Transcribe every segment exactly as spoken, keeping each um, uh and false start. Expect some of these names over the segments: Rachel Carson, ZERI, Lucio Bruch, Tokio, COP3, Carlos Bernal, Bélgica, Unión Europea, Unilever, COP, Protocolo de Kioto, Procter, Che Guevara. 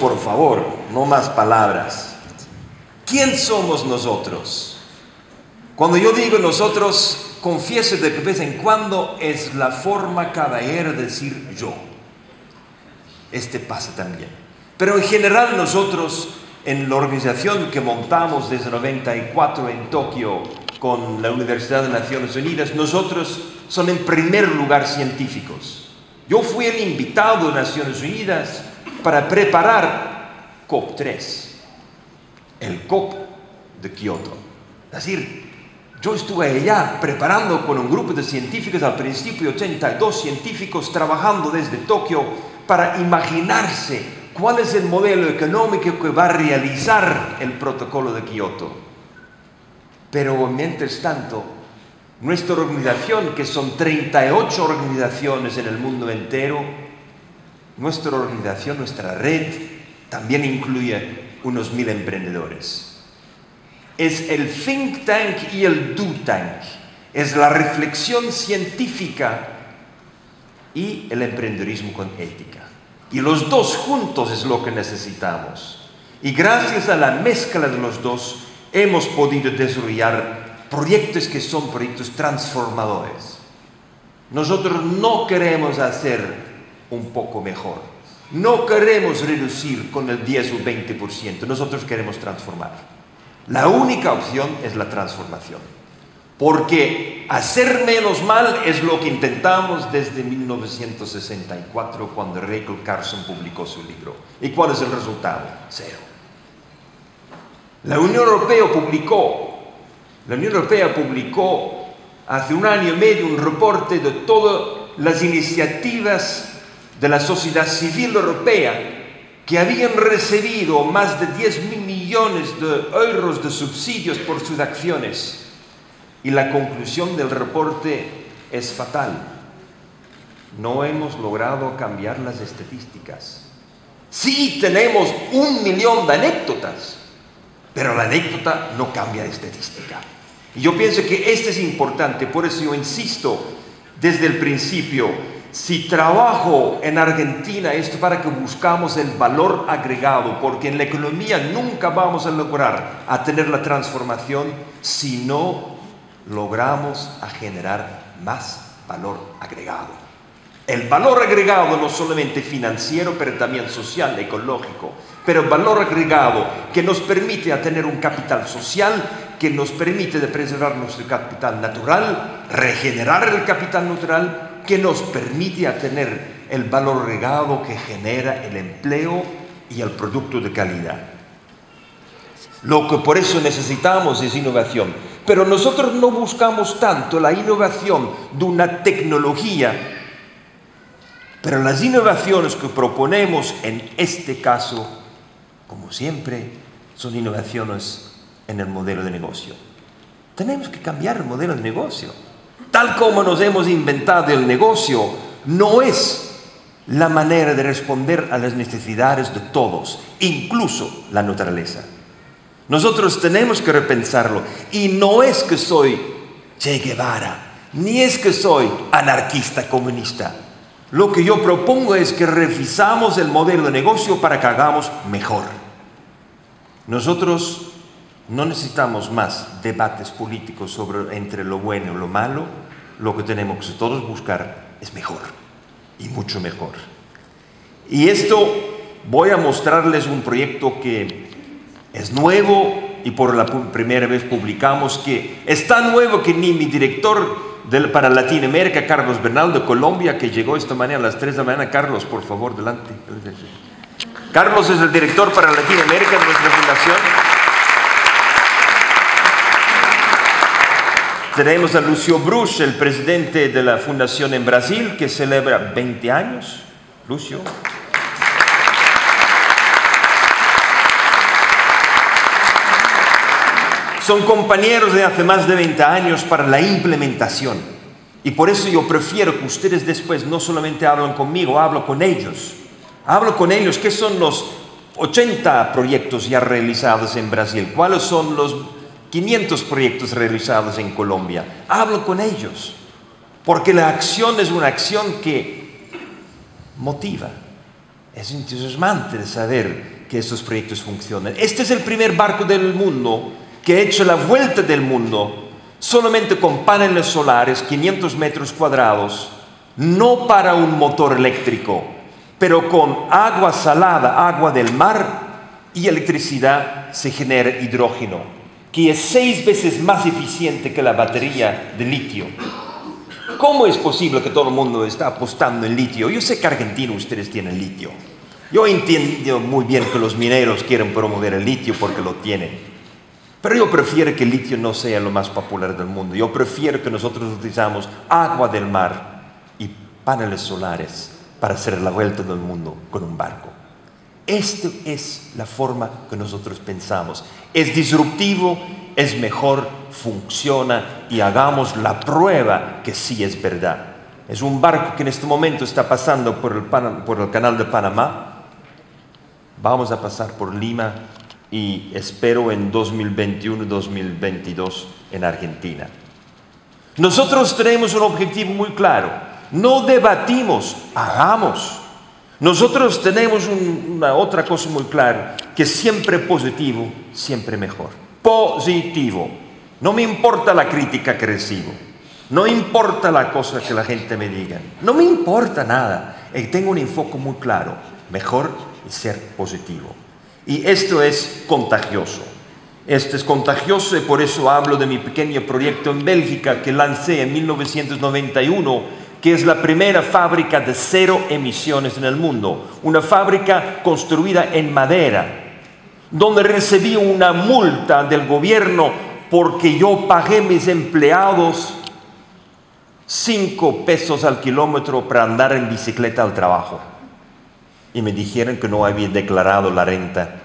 Por favor, no más palabras. ¿Quién somos nosotros? Cuando yo digo nosotros, confieso de vez en cuando es la forma caballera de decir yo. Este pasa también. Pero en general nosotros, en la organización que montamos desde noventa y cuatro en Tokio con la Universidad de Naciones Unidas, nosotros son en primer lugar científicos. Yo fui el invitado de Naciones Unidas para preparar COP tres, el COP de Kioto. Es decir, yo estuve allá preparando con un grupo de científicos, al principio ochenta y dos científicos trabajando desde Tokio para imaginarse cuál es el modelo económico que va a realizar el protocolo de Kioto. Pero mientras tanto, nuestra organización, que son treinta y ocho organizaciones en el mundo entero, nuestra organización, nuestra red, también incluye unos mil emprendedores. Es el think tank y el do tank. Es la reflexión científica y el emprendedorismo con ética. Y los dos juntos es lo que necesitamos. Y gracias a la mezcla de los dos, hemos podido desarrollar proyectos que son proyectos transformadores. Nosotros no queremos hacer un poco mejor. No queremos reducir con el diez o veinte por ciento. Nosotros queremos transformar. La única opción es la transformación. Porque hacer menos mal es lo que intentamos desde mil novecientos sesenta y cuatro, cuando Rachel Carson publicó su libro. ¿Y cuál es el resultado? Cero. La Unión Europea publicó, la Unión Europea publicó hace un año y medio un reporte de todas las iniciativas de la sociedad civil europea que habían recibido más de diez mil millones de euros de subsidios por sus acciones. Y la conclusión del reporte es fatal. No hemos logrado cambiar las estadísticas. Sí tenemos un millón de anécdotas, pero la anécdota no cambia de estadística. Y yo pienso que esto es importante, por eso yo insisto desde el principio. Si trabajo en Argentina, esto para que buscamos el valor agregado, porque en la economía nunca vamos a lograr a tener la transformación si no logramos a generar más valor agregado. El valor agregado no solamente financiero, pero también social, ecológico, pero el valor agregado que nos permite a tener un capital social, que nos permite de preservar nuestro capital natural, regenerar el capital natural, que nos permite tener el valor agregado que genera el empleo y el producto de calidad. Lo que por eso necesitamos es innovación. Pero nosotros no buscamos tanto la innovación de una tecnología, pero las innovaciones que proponemos en este caso, como siempre, son innovaciones en el modelo de negocio. Tenemos que cambiar el modelo de negocio. Tal como nos hemos inventado el negocio, no es la manera de responder a las necesidades de todos, incluso la naturaleza. Nosotros tenemos que repensarlo. Y no es que soy Che Guevara, ni es que soy anarquista comunista. Lo que yo propongo es que revisamos el modelo de negocio para que hagamos mejor. Nosotros no necesitamos más debates políticos sobre entre lo bueno y lo malo. Lo que tenemos que todos buscar es mejor, y mucho mejor. Y esto voy a mostrarles un proyecto que es nuevo y por la primera vez publicamos, que es tan nuevo que ni mi director del, para Latinoamérica, Carlos Bernal de Colombia, que llegó esta mañana a las tres de la mañana. Carlos, por favor, adelante. Carlos es el director para Latinoamérica de nuestra fundación. Tenemos a Lucio Bruch, el presidente de la fundación en Brasil, que celebra veinte años. Lucio. Son compañeros de hace más de veinte años para la implementación. Y por eso yo prefiero que ustedes después no solamente hablen conmigo, hablo con ellos. Hablo con ellos qué son los ochenta proyectos ya realizados en Brasil, cuáles son los quinientos proyectos realizados en Colombia. Hablo con ellos, porque la acción es una acción que motiva, Es entusiasmante saber que estos proyectos funcionan. Este es el primer barco del mundo que ha hecho la vuelta del mundo solamente con paneles solares, quinientos metros cuadrados, no para un motor eléctrico, pero con agua salada, agua del mar y electricidad se genera hidrógeno, que es seis veces más eficiente que la batería de litio. ¿Cómo es posible que todo el mundo está apostando en litio? Yo sé que en Argentina ustedes tienen litio. Yo entiendo muy bien que los mineros quieren promover el litio porque lo tienen. Pero yo prefiero que el litio no sea lo más popular del mundo. Yo prefiero que nosotros utilizamos agua del mar y paneles solares para hacer la vuelta del mundo con un barco. Esta es la forma que nosotros pensamos. Es disruptivo, es mejor, funciona y hagamos la prueba que sí es verdad. Es un barco que en este momento está pasando por el, Pan- por el canal de Panamá. Vamos a pasar por Lima y espero en dos mil veintiuno dos mil veintidós en Argentina. Nosotros tenemos un objetivo muy claro. No debatimos, hagamos. Nosotros tenemos un, una otra cosa muy clara, que siempre positivo, siempre mejor. Positivo. No me importa la crítica que recibo. No importa la cosa que la gente me diga. No me importa nada. Y tengo un enfoque muy claro. Mejor es ser positivo. Y esto es contagioso. Esto es contagioso y por eso hablo de mi pequeño proyecto en Bélgica que lancé en mil novecientos noventa y uno, que es la primera fábrica de cero emisiones en el mundo. Una fábrica construida en madera, donde recibí una multa del gobierno porque yo pagué a mis empleados cinco pesos al kilómetro para andar en bicicleta al trabajo. Y me dijeron que no había declarado la renta,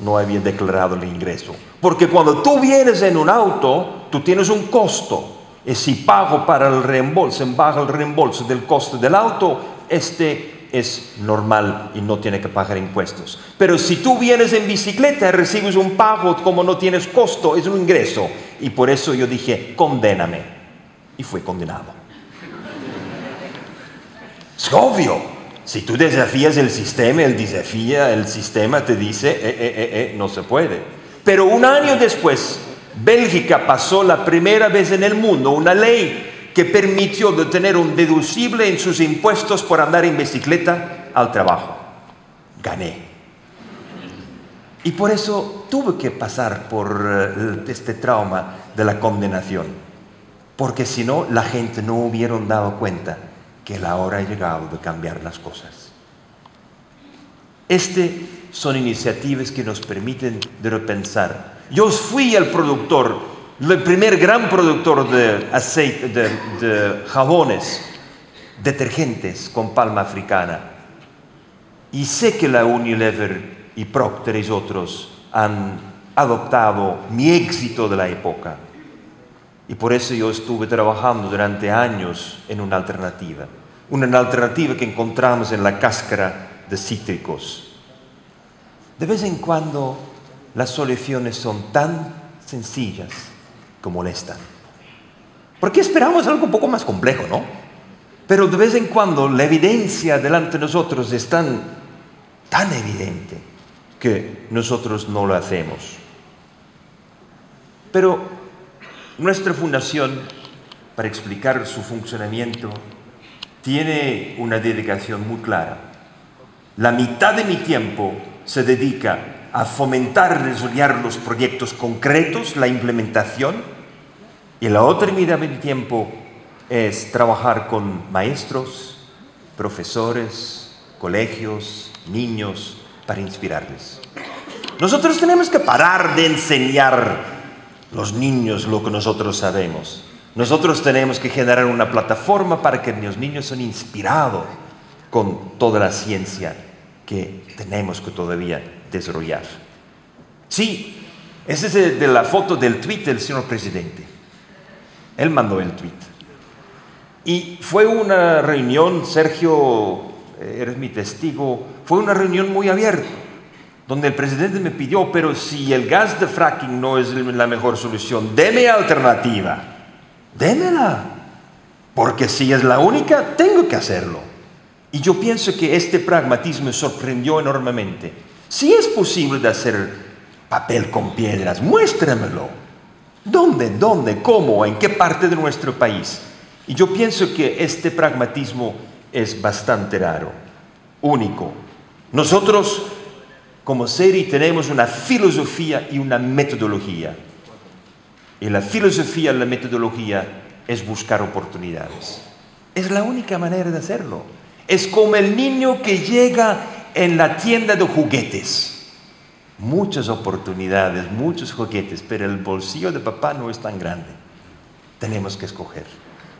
no había declarado el ingreso. Porque cuando tú vienes en un auto, tú tienes un costo. Y si pago para el reembolso, baja el reembolso del costo del auto, este es normal y no tiene que pagar impuestos. Pero si tú vienes en bicicleta, recibes un pago, como no tienes costo, es un ingreso. Y por eso yo dije, condéname. Y fui condenado. Es obvio, si tú desafías el sistema, él desafía el sistema, te dice, eh, eh, eh, eh, no se puede. Pero un año después, Bélgica pasó la primera vez en el mundo una ley que permitió de tener un deducible en sus impuestos por andar en bicicleta al trabajo. Gané. Y por eso tuve que pasar por este trauma de la condenación, porque si no, la gente no hubieran dado cuenta que la hora ha llegado de cambiar las cosas. Estas son iniciativas que nos permiten repensar. Yo fui el productor, el primer gran productor de aceite, de, de jabones, detergentes con palma africana. Y sé que la Unilever y Procter y otros han adoptado mi éxito de la época. Y por eso yo estuve trabajando durante años en una alternativa. Una alternativa que encontramos en la cáscara de cítricos. De vez en cuando las soluciones son tan sencillas que molestan. Porque esperamos algo un poco más complejo, ¿no? Pero de vez en cuando la evidencia delante de nosotros es tan, tan evidente que nosotros no lo hacemos. Pero nuestra fundación, para explicar su funcionamiento, tiene una dedicación muy clara. La mitad de mi tiempo se dedica a fomentar y desarrollar los proyectos concretos, la implementación, y la otra mitad de mi tiempo es trabajar con maestros, profesores, colegios, niños, para inspirarles. Nosotros tenemos que parar de enseñar los niños lo que nosotros sabemos. Nosotros tenemos que generar una plataforma para que los niños sean inspirados con toda la ciencia que tenemos que todavía desarrollar. Sí, ese es de la foto del tweet del señor presidente. Él mandó el tweet. Y fue una reunión, Sergio, eres mi testigo, fue una reunión muy abierta, donde el presidente me pidió, pero si el gas de fracking no es la mejor solución, deme alternativa, démela, porque si es la única, tengo que hacerlo. Y yo pienso que este pragmatismo me sorprendió enormemente. Si es posible de hacer papel con piedras, muéstramelo. ¿Dónde, dónde, cómo, en qué parte de nuestro país? Y yo pienso que este pragmatismo es bastante raro, único. Nosotros, como ZERI, tenemos una filosofía y una metodología. Y la filosofía y la metodología es buscar oportunidades. Es la única manera de hacerlo. Es como el niño que llega en la tienda de juguetes. Muchas oportunidades, muchos juguetes, pero el bolsillo de papá no es tan grande. Tenemos que escoger.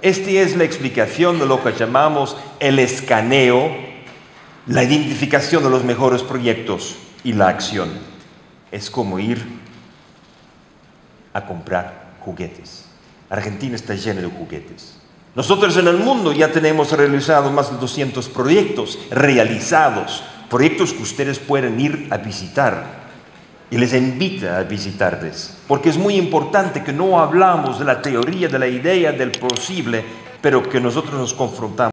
Esta es la explicación de lo que llamamos el escaneo, la identificación de los mejores proyectos y la acción. Es como ir a comprar juguetes. Argentina está llena de juguetes. Nosotros en el mundo ya tenemos realizados más de doscientos proyectos realizados, proyectos que ustedes pueden ir a visitar y les invita a visitarles, porque es muy importante que no hablamos de la teoría, de la idea, del posible, pero que nosotros nos confrontamos.